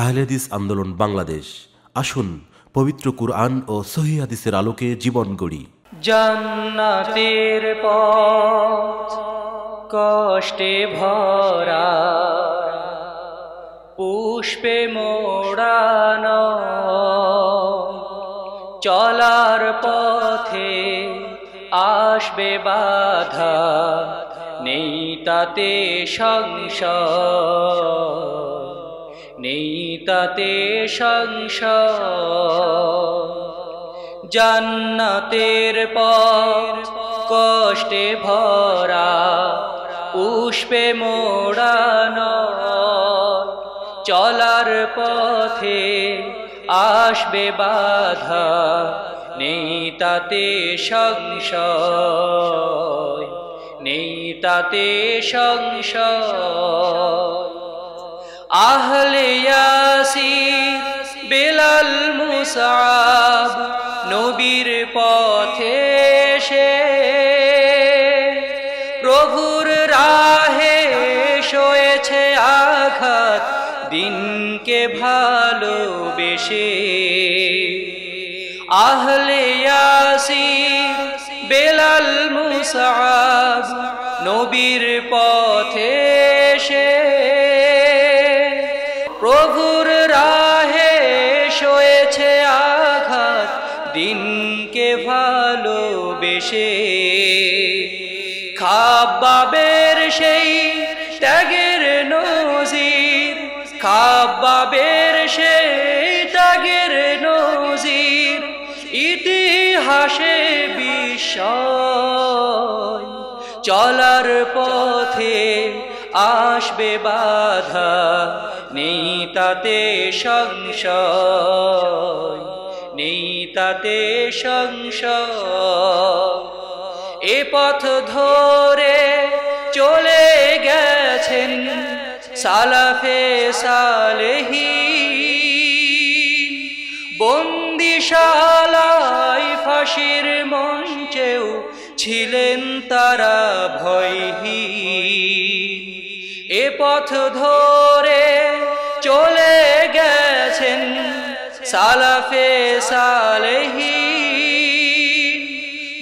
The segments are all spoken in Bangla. आहले हदीस आंदोलन बांग्लादेश आसुन पवित्र कुरान और सही हदीसेर आलोके जीवन गड़ी। जान्नातेर पथ कष्टे भरा पुष्पे मोड़ानो चलार पथे आसबे बाधा नेই তাতে সংশয় জান্নাতের পথ কষ্টে ভরা পুষ্পে মোড়ানো চলার পথে আসবে বাধা নেই তাতে সংশয় आहले यासीन बेलाल मुसाब नबीर पथे से प्रभुर राहे शोएछे आघात दिन के भालोबेशे आहले यासीन बेलाल मुसाब नबीर पथे से प्रभुर राहे शोएछे आघात दिन के भालोबेशे खाबाबेर सेई त्यागेर नजीर खाबाबेर सेई त्यागेर नजीर इतिहासे बिस्मय चलार पथे आसबे बाधा নেই তাতে সংশয় এ পথ ধরে চলে গেছেন সালাফে সালেহীন বন্দিশালায় ফাঁসির মঞ্চেও ছিলেন তারা ভয়হীন এ পথ ধরে চলে গেছেন সালাফে সালেহীন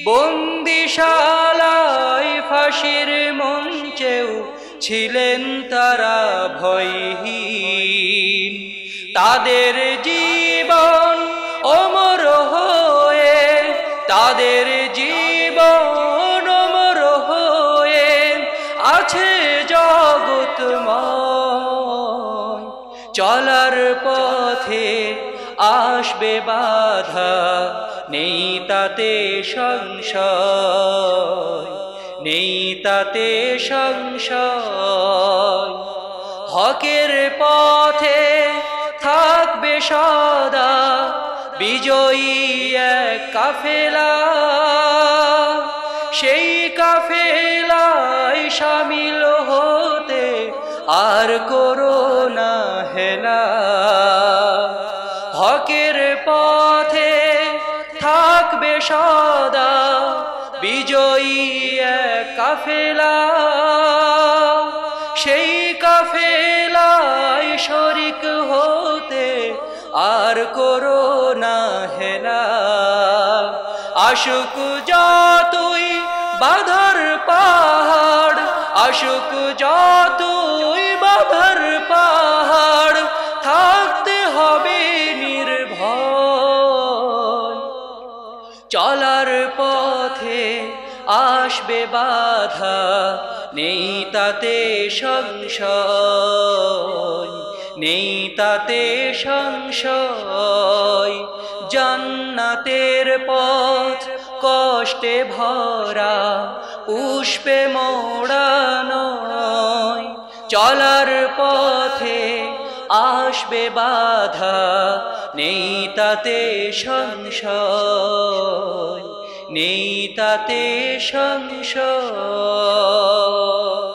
বন্দিশালায় ফাঁসির মঞ্চেও ছিলেন তারা ভয়হীন তাদের জীবন অমর হয়ে তাদের জীবন অমর হয়ে আছে জগতময় চলার পথে আসবে বাধা নেই তাতে সংশয় হকের পথে থাকবে সদা বিজয়ী এক কাফেলা সেই কাফেলায় শামিল হতে আর করো না হেলা হকের পথে থাকবে সদা বিজয়ী এক কাফেলা সেই কাফেলায় শরিক হতে আর করো না হেলা আশুক যতই বাধার পাহাড় আশুক যতই বাধার পাহাড় থাকতে হবে নির্ভয় চলার পথে আসবে বাধা নেই তাতে সংশয় জান্নাতের পথ কষ্টে ভরা পুষ্পে মোড়ানো চলার পথে আসবে বাধা নেই তাতে সংশয়